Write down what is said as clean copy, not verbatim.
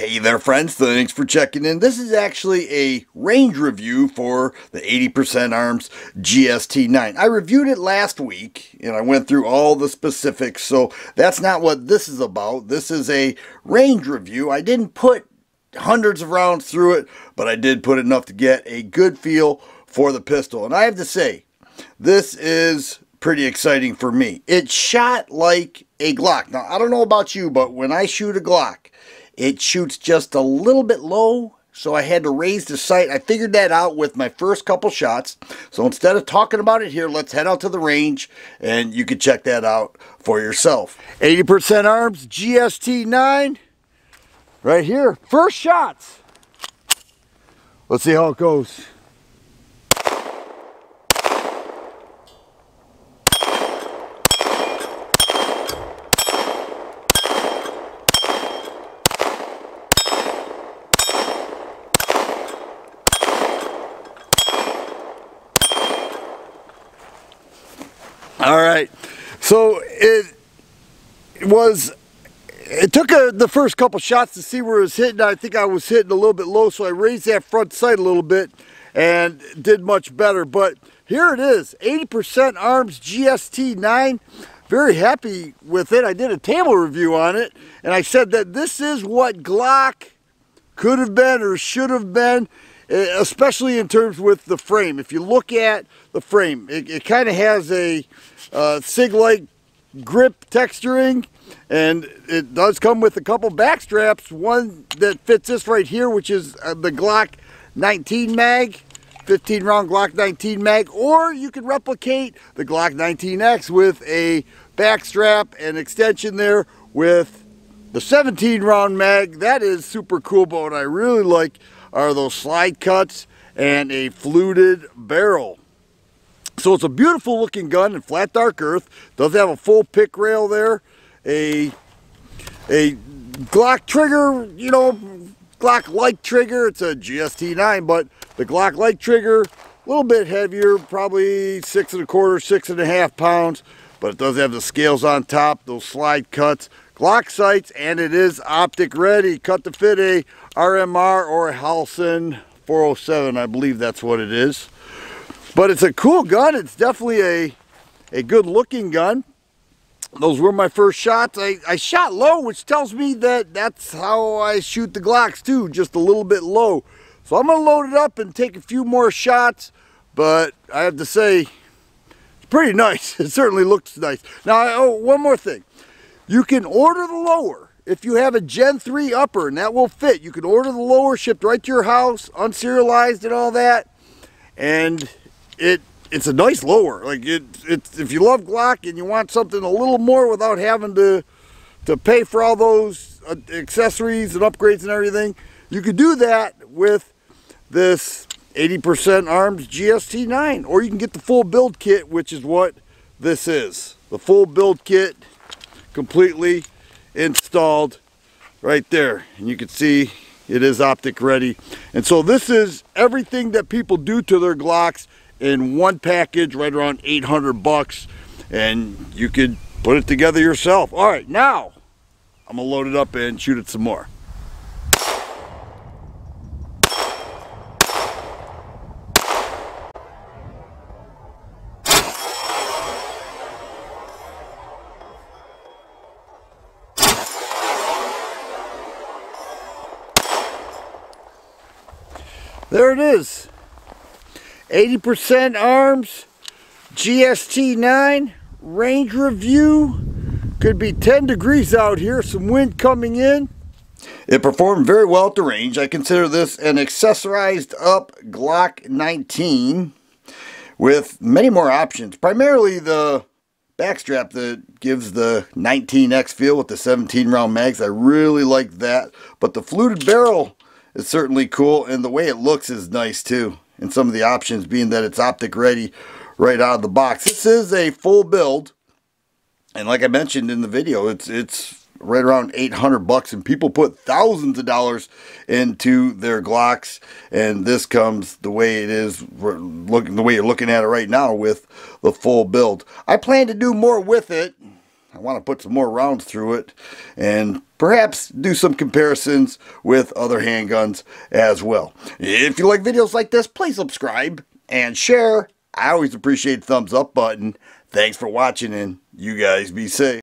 Hey there friends, thanks for checking in. This is actually a range review for the 80% Arms GST-9. I reviewed it last week and I went through all the specifics, so that's not what this is about. This is a range review. I didn't put hundreds of rounds through it, but I did put enough to get a good feel for the pistol. And I have to say, this is pretty exciting for me. It shot like a Glock. Now, I don't know about you, but when I shoot a Glock, it shoots just a little bit low, so I had to raise the sight. I figured that out with my first couple shots. So instead of talking about it here, let's head out to the range and you can check that out for yourself. 80% Arms GST-9 right here. First shots. Let's see how it goes. All right, so it took the first couple shots to see where it was hitting. I think I was hitting a little bit low, so I raised that front sight a little bit and did much better. But here it is, 80% Arms GST-9. Very happy with it. I did a table review on it, and I said that this is what Glock could have been or should have been, especially in terms with the frame. If you look at the frame, it kind of has a Sig-like grip texturing, and it does come with a couple back straps. One that fits this right here, which is the Glock 19 mag, 15 round Glock 19 mag, or you can replicate the Glock 19X with a back strap and extension there with the 17 round mag. That is super cool, but what I really like are those slide cuts and a fluted barrel. So it's a beautiful looking gun in flat dark earth. Does have a full pick rail there, a Glock trigger, you know, Glock like trigger. It's a GST-9, but the Glock like trigger, a little bit heavier, probably 6.25, 6.5 pounds, but it does have the scales on top, those slide cuts, Glock sights, and it is optic ready. Cut to fit a RMR or a Halson 407, I believe that's what it is. But it's a cool gun. It's definitely a good looking gun. Those were my first shots. I shot low, which tells me that that's how I shoot the Glocks too, just a little bit low. So I'm gonna load it up and take a few more shots, but I have to say, it's pretty nice. It certainly looks nice. Now, oh, one more thing. You can order the lower if you have a Gen 3 upper, and that will fit. You can order the lower shipped right to your house, unserialized and all that. And it's a nice lower. Like it's if you love Glock and you want something a little more without having to pay for all those accessories and upgrades and everything, you could do that with this 80% Arms GST-9, or you can get the full build kit, which is what this is. The full build kit, completely installed right there, and you can see it is optic ready. And so this is everything that people do to their Glocks in one package, right around $800 bucks, and you could put it together yourself. All right, now I'm gonna load it up and shoot it some more. There it is, 80% Arms GST-9 range review. Could be 10 degrees out here, some wind coming in. It performed very well at the range. I consider this an accessorized up Glock 19 with many more options, primarily the backstrap that gives the 19X feel with the 17 round mags. I really like that, but the fluted barrel, it's certainly cool, and the way it looks is nice too. And some of the options being that it's optic ready right out of the box. This is a full build, and like I mentioned in the video, it's right around $800 bucks, and people put thousands of dollars into their Glocks, and this comes the way it is. The way you're looking at it right now with the full build. I plan to do more with it. I want to put some more rounds through it and perhaps do some comparisons with other handguns as well. If you like videos like this, please subscribe and share. I always appreciate the thumbs up button. Thanks for watching, and you guys be safe.